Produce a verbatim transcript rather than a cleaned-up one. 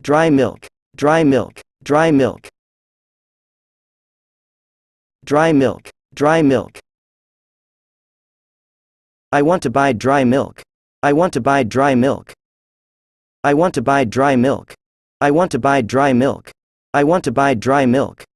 dry milk, dry milk, dry milk, dry milk, dry milk. I want to buy dry milk. I want to buy dry milk. I want to buy dry milk. I want to buy dry milk. I want to buy dry milk.